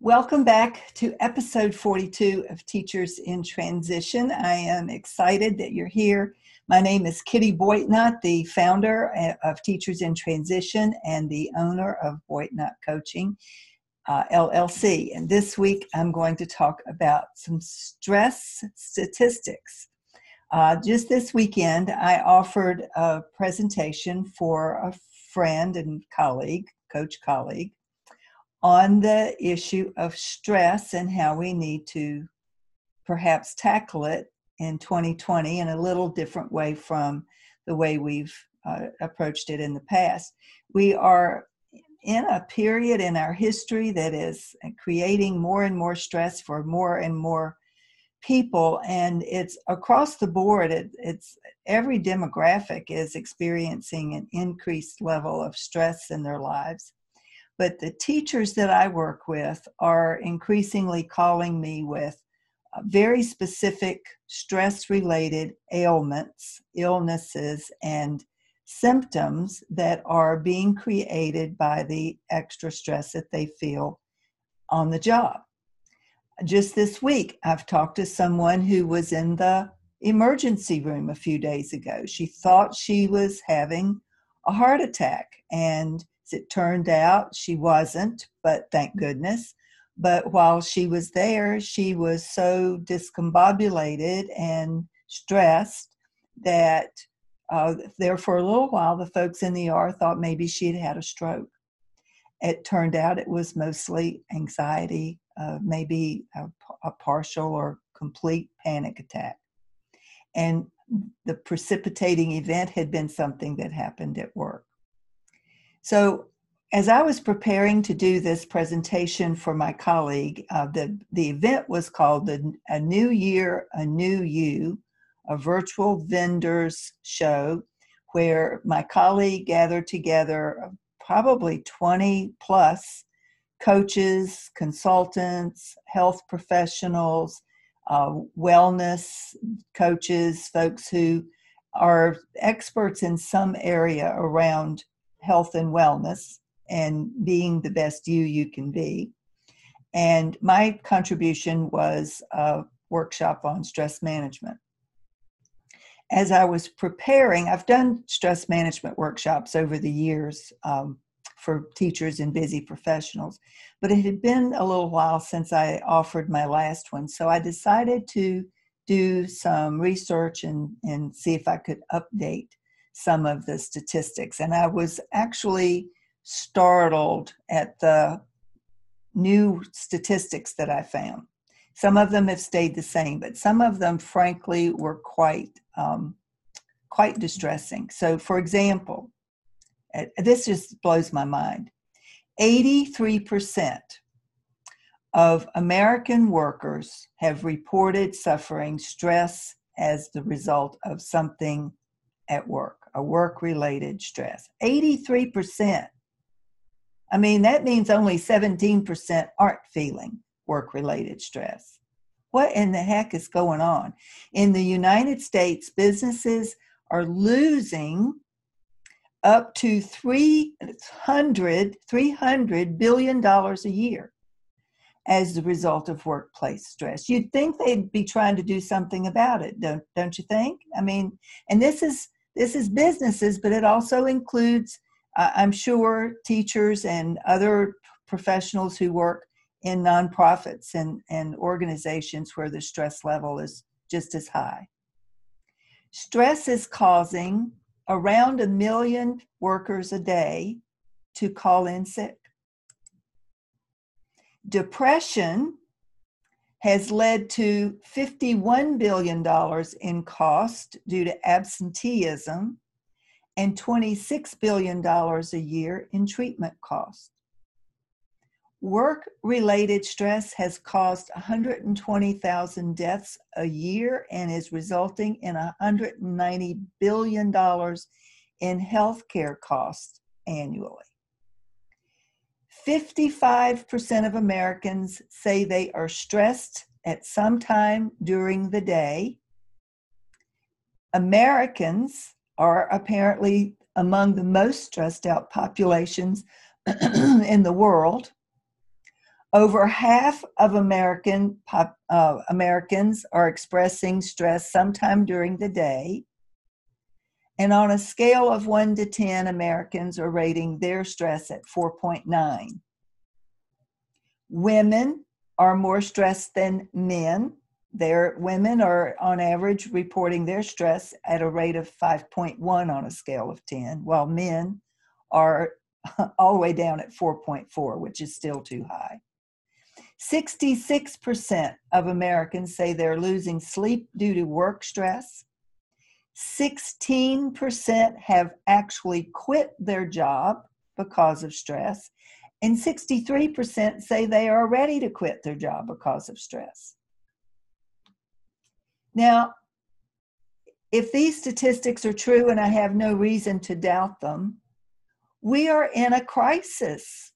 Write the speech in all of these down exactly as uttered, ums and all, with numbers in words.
Welcome back to episode forty-two of Teachers in Transition. I am excited that you're here. My name is Kitty Boynton, the founder of Teachers in Transition and the owner of Boytnott Coaching, uh, L L C. And this week I'm going to talk about some stress statistics. Uh, just this weekend, I offered a presentation for a friend and colleague, coach colleague, on the issue of stress and how we need to perhaps tackle it in twenty twenty in a little different way from the way we've uh, approached it in the past. We are in a period in our history that is creating more and more stress for more and more people, and it's across the board. It, it's every demographic is experiencing an increased level of stress in their lives. But the teachers that I work with are increasingly calling me with very specific stress-related ailments, illnesses, and symptoms that are being created by the extra stress that they feel on the job. Just this week, I've talked to someone who was in the emergency room a few days ago. She thought she was having a heart attack, and it turned out she wasn't, but thank goodness. But while she was there, she was so discombobulated and stressed that uh, there for a little while, the folks in the E R thought maybe she had had a stroke. It turned out it was mostly anxiety, uh, maybe a, a partial or complete panic attack. And the precipitating event had been something that happened at work. So as I was preparing to do this presentation for my colleague, uh, the, the event was called the, A New Year, A New You, a virtual vendors show, where my colleague gathered together probably twenty plus coaches, consultants, health professionals, uh, wellness coaches, folks who are experts in some area around health and wellness and being the best you you can be. And my contribution was a workshop on stress management. As I was preparing, I've done stress management workshops over the years um, for teachers and busy professionals, but it had been a little while since I offered my last one. So I decided to do some research and, and see if I could update some of the statistics. And I was actually startled at the new statistics that I found. Some of them have stayed the same, but some of them, frankly, were quite, um, quite distressing. So for example, this just blows my mind. eighty-three percent of American workers have reported suffering stress as the result of something at work, a work-related stress. eighty-three percent. I mean, that means only seventeen percent aren't feeling work-related stress. What in the heck is going on? In the United States, businesses are losing up to three hundred billion dollars a year as the result of workplace stress. You'd think they'd be trying to do something about it, don't, don't you think? I mean, and this is This is businesses, but it also includes, uh, I'm sure, teachers and other professionals who work in nonprofits and, and organizations where the stress level is just as high. Stress is causing around a million workers a day to call in sick. Depression has led to fifty-one billion dollars in cost due to absenteeism and twenty-six billion dollars a year in treatment costs. Work-related stress has caused one hundred twenty thousand deaths a year and is resulting in one hundred ninety billion dollars in healthcare costs annually. fifty-five percent of Americans say they are stressed at some time during the day. Americans are apparently among the most stressed out populations in the world. Over half of American pop, uh, Americans are expressing stress sometime during the day. And on a scale of one to ten, Americans are rating their stress at four point nine. Women are more stressed than men. Their women are, on average, reporting their stress at a rate of five point one on a scale of ten, while men are all the way down at four point four, which is still too high. sixty-six percent of Americans say they're losing sleep due to work stress. sixteen percent have actually quit their job because of stress, and sixty-three percent say they are ready to quit their job because of stress. Now, if these statistics are true, and I have no reason to doubt them, we are in a crisis.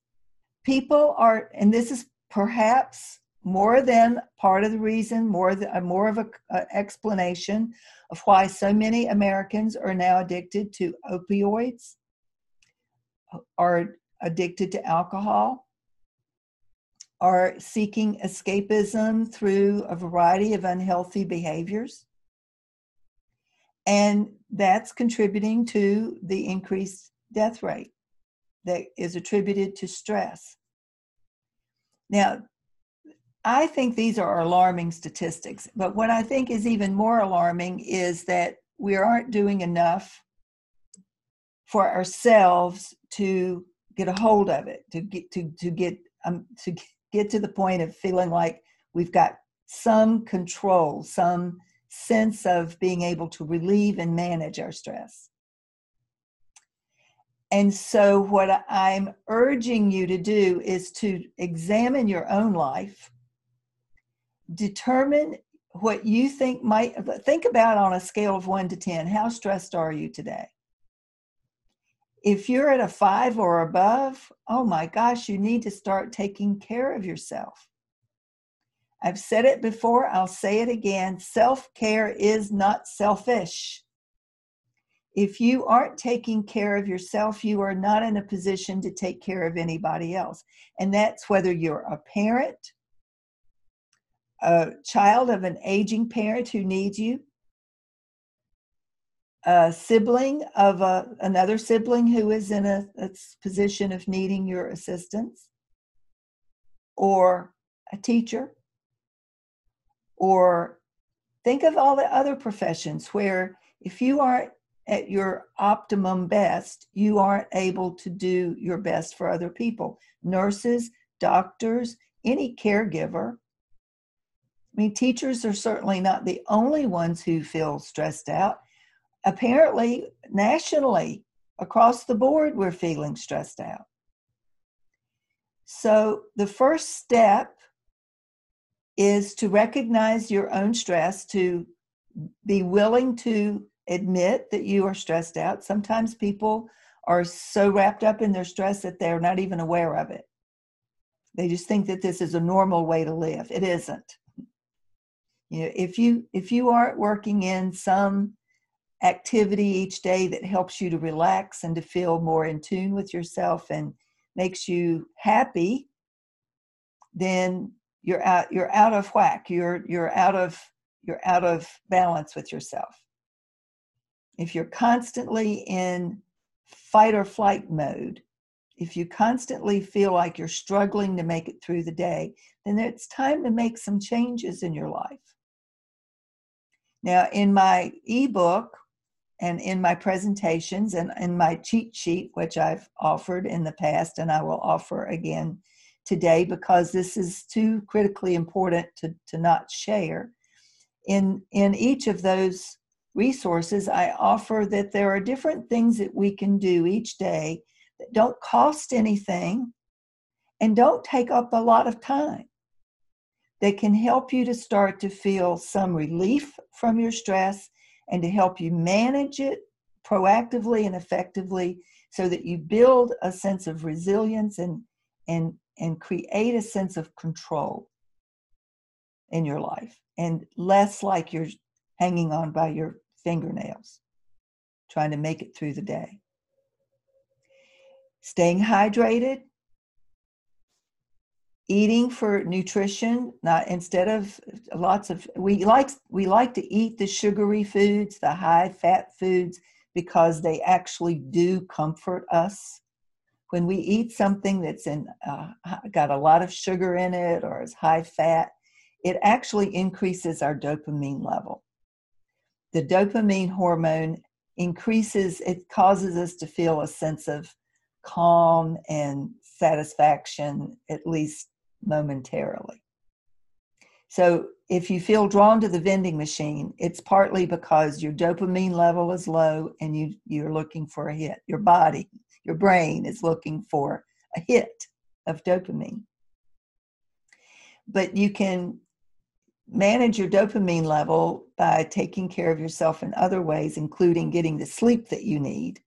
People are, and this is perhaps more than part of the reason, more, than, more of an explanation of why so many Americans are now addicted to opioids, are addicted to alcohol, are seeking escapism through a variety of unhealthy behaviors. And that's contributing to the increased death rate that is attributed to stress. Now, I think these are alarming statistics, but what I think is even more alarming is that we aren't doing enough for ourselves to get a hold of it, to get to, to get um, to get to the point of feeling like we've got some control, some sense of being able to relieve and manage our stress. And so what I'm urging you to do is to examine your own life, determine what you think might, think about on a scale of one to ten, how stressed are you today? If you're at a five or above, oh my gosh, you need to start taking care of yourself. I've said it before, I'll say it again, self-care is not selfish. If you aren't taking care of yourself, you are not in a position to take care of anybody else. And that's whether you're a parent, a child of an aging parent who needs you, a sibling of a, another sibling who is in a, a position of needing your assistance, or a teacher, or think of all the other professions where if you aren't at your optimum best, you aren't able to do your best for other people. Nurses, doctors, any caregiver. I mean, teachers are certainly not the only ones who feel stressed out. Apparently, nationally, across the board, we're feeling stressed out. So the first step is to recognize your own stress, to be willing to admit that you are stressed out. Sometimes people are so wrapped up in their stress that they're not even aware of it. They just think that this is a normal way to live. It isn't. You know, if you, if you aren't working in some activity each day that helps you to relax and to feel more in tune with yourself and makes you happy, then you're out, you're out of whack. You're, you're out of, you're out of balance with yourself. If you're constantly in fight or flight mode, if you constantly feel like you're struggling to make it through the day, then it's time to make some changes in your life. Now, in my ebook and in my presentations and in my cheat sheet, which I've offered in the past and I will offer again today because this is too critically important to, to not share, in, in each of those resources, I offer that there are different things that we can do each day that don't cost anything and don't take up a lot of time that can help you to start to feel some relief from your stress and to help you manage it proactively and effectively so that you build a sense of resilience and, and, and create a sense of control in your life and less like you're hanging on by your fingernails, trying to make it through the day. Staying hydrated, eating for nutrition, not instead of lots of, we like, we like to eat the sugary foods, the high fat foods, because they actually do comfort us. When we eat something that's in, uh, got a lot of sugar in it or is high fat, it actually increases our dopamine level. The dopamine hormone increases, it causes us to feel a sense of calm and satisfaction, at least momentarily. So if you feel drawn to the vending machine, it's partly because your dopamine level is low and you, you're looking for a hit. Your body, your brain is looking for a hit of dopamine. But you can manage your dopamine level by taking care of yourself in other ways, including getting the sleep that you need.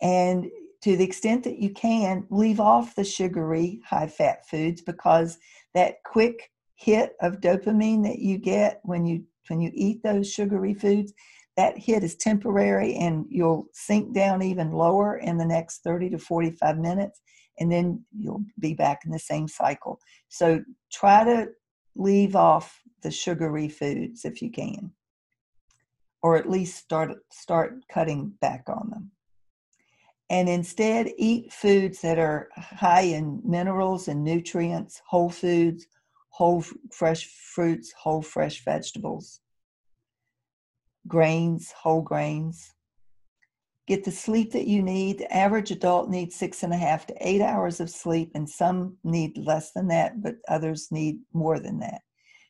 And to the extent that you can, leave off the sugary, high-fat foods, because that quick hit of dopamine that you get when you, when you eat those sugary foods, that hit is temporary and you'll sink down even lower in the next thirty to forty-five minutes, and then you'll be back in the same cycle. So try to leave off the sugary foods if you can, or at least start, start cutting back on them. And instead, eat foods that are high in minerals and nutrients, whole foods, whole fresh fruits, whole fresh vegetables, grains, whole grains. Get the sleep that you need. The average adult needs six and a half to eight hours of sleep, and some need less than that, but others need more than that.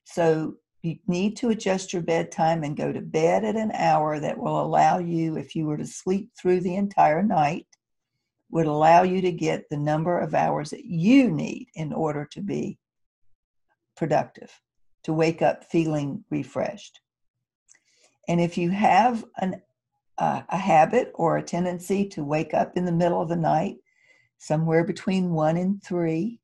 So you need to adjust your bedtime and go to bed at an hour that will allow you, if you were to sleep through the entire night, would allow you to get the number of hours that you need in order to be productive, to wake up feeling refreshed. And if you have an, uh, a habit or a tendency to wake up in the middle of the night, somewhere between one and three,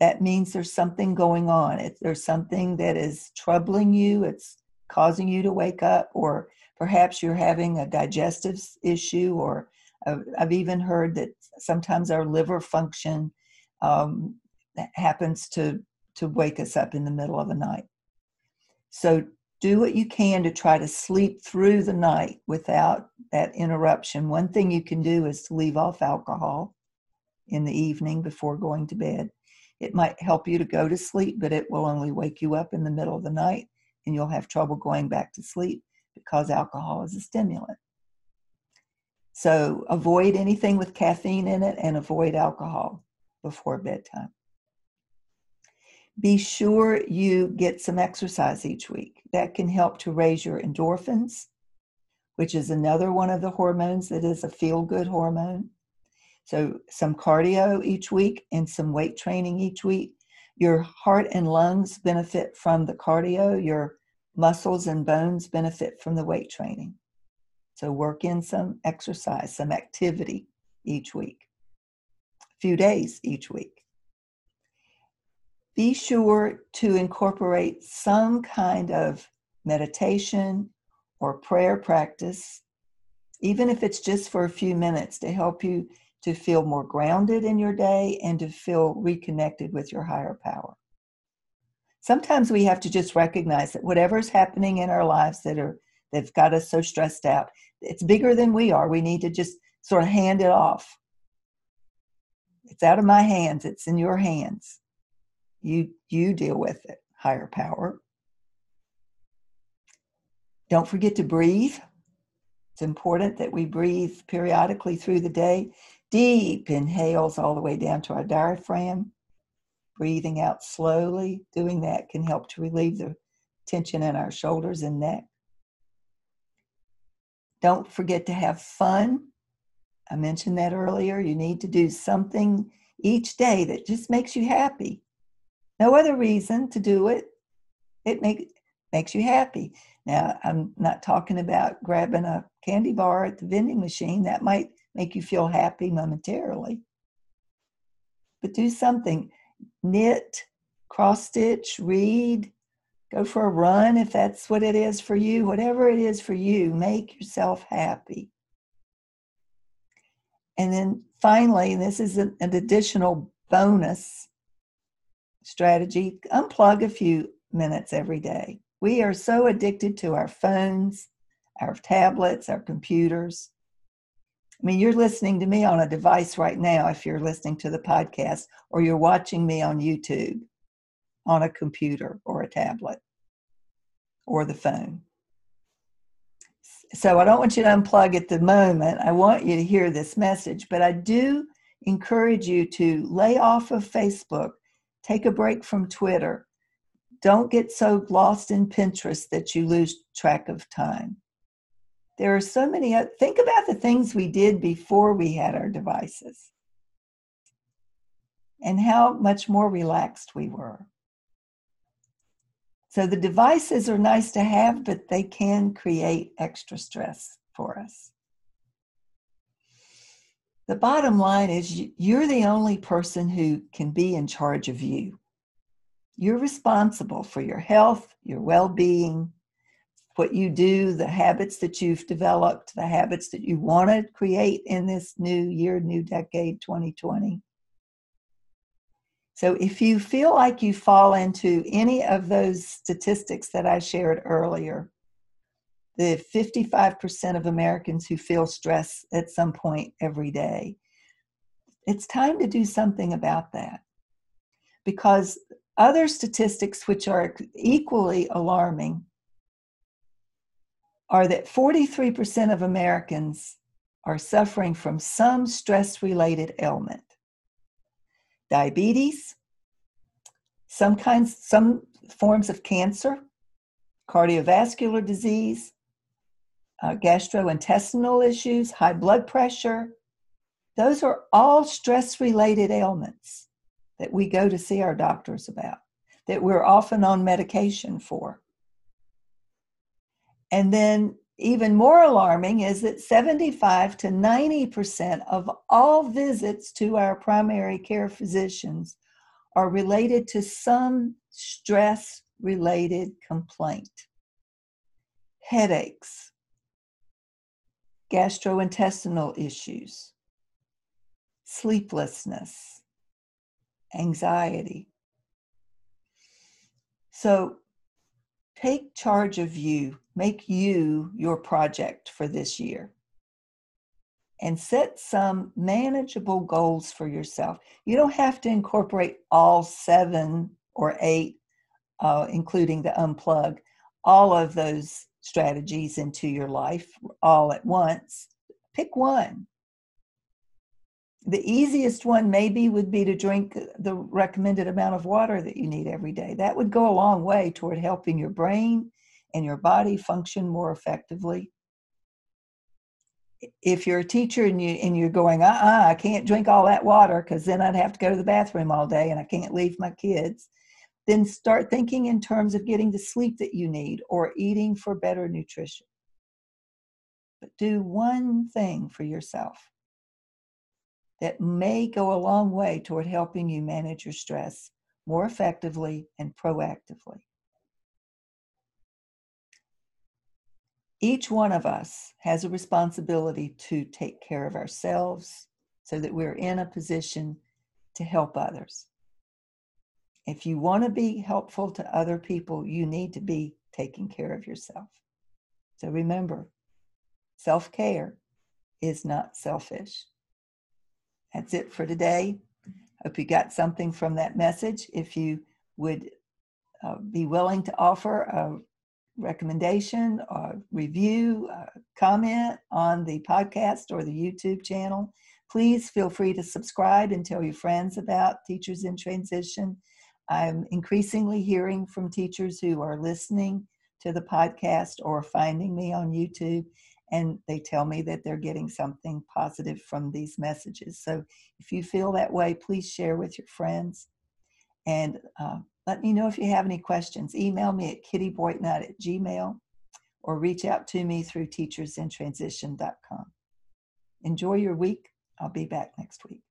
that means there's something going on. If there's something that is troubling you, it's causing you to wake up, or perhaps you're having a digestive issue, or uh, I've even heard that sometimes our liver function um, happens to, to wake us up in the middle of the night. So do what you can to try to sleep through the night without that interruption. One thing you can do is to leave off alcohol in the evening before going to bed. It might help you to go to sleep, but it will only wake you up in the middle of the night, and you'll have trouble going back to sleep because alcohol is a stimulant. So avoid anything with caffeine in it and avoid alcohol before bedtime. Be sure you get some exercise each week. That can help to raise your endorphins, which is another one of the hormones that is a feel-good hormone. So some cardio each week and some weight training each week. Your heart and lungs benefit from the cardio. Your muscles and bones benefit from the weight training. So work in some exercise, some activity each week, a few days each week. Be sure to incorporate some kind of meditation or prayer practice, even if it's just for a few minutes, to help you to feel more grounded in your day and to feel reconnected with your higher power. Sometimes we have to just recognize that whatever's happening in our lives that are, that's got us so stressed out, it's bigger than we are. We need to just sort of hand it off. It's out of my hands. It's in your hands. You, you deal with it, higher power. Don't forget to breathe. It's important that we breathe periodically through the day. Deep inhales all the way down to our diaphragm, breathing out slowly. Doing that can help to relieve the tension in our shoulders and neck. Don't forget to have fun. I mentioned that earlier. You need to do something each day that just makes you happy. No other reason to do it. It make, makes you happy. Now, I'm not talking about grabbing a candy bar at the vending machine. That might make you feel happy momentarily. But do something. Knit, cross-stitch, read, go for a run if that's what it is for you. Whatever it is for you, make yourself happy. And then finally, and this is an additional bonus strategy, unplug a few minutes every day. We are so addicted to our phones, our tablets, our computers. I mean, you're listening to me on a device right now if you're listening to the podcast, or you're watching me on YouTube on a computer or a tablet or the phone. So I don't want you to unplug at the moment. I want you to hear this message, but I do encourage you to lay off of Facebook, take a break from Twitter. Don't get so lost in Pinterest that you lose track of time. There are so many other, think about the things we did before we had our devices and how much more relaxed we were. So the devices are nice to have, but they can create extra stress for us. The bottom line is you're the only person who can be in charge of you. You're responsible for your health, your well-being, what you do, the habits that you've developed, the habits that you want to create in this new year, new decade, twenty twenty. So if you feel like you fall into any of those statistics that I shared earlier, the fifty-five percent of Americans who feel stress at some point every day, it's time to do something about that. Because other statistics which are equally alarming are that forty-three percent of Americans are suffering from some stress-related ailment. Diabetes, some kinds, some forms of cancer, cardiovascular disease, uh, gastrointestinal issues, high blood pressure. Those are all stress-related ailments that we go to see our doctors about, that we're often on medication for. And then even more alarming is that seventy-five to ninety percent of all visits to our primary care physicians are related to some stress-related complaint. Headaches, gastrointestinal issues, sleeplessness, anxiety. So take charge of you. Make you your project for this year and set some manageable goals for yourself. You don't have to incorporate all seven or eight, uh, including the unplug, all of those strategies into your life all at once. Pick one. The easiest one maybe would be to drink the recommended amount of water that you need every day. That would go a long way toward helping your brain and your body function more effectively. If you're a teacher and, you, and you're going, uh-uh, I can't drink all that water because then I'd have to go to the bathroom all day and I can't leave my kids, then start thinking in terms of getting the sleep that you need or eating for better nutrition. But do one thing for yourself that may go a long way toward helping you manage your stress more effectively and proactively. Each one of us has a responsibility to take care of ourselves so that we're in a position to help others. If you want to be helpful to other people, you need to be taking care of yourself. So remember, self-care is not selfish. That's it for today. Hope you got something from that message. If you would uh, be willing to offer a recommendation or review, uh, comment on the podcast or the YouTube channel. Please feel free to subscribe and tell your friends about Teachers in Transition. I'm increasingly hearing from teachers who are listening to the podcast or finding me on YouTube, and they tell me that they're getting something positive from these messages. So if you feel that way, please share with your friends. And uh, let me know if you have any questions. Email me at kitty boytnott at gmail dot com or reach out to me through teachers in transition dot com. Enjoy your week. I'll be back next week.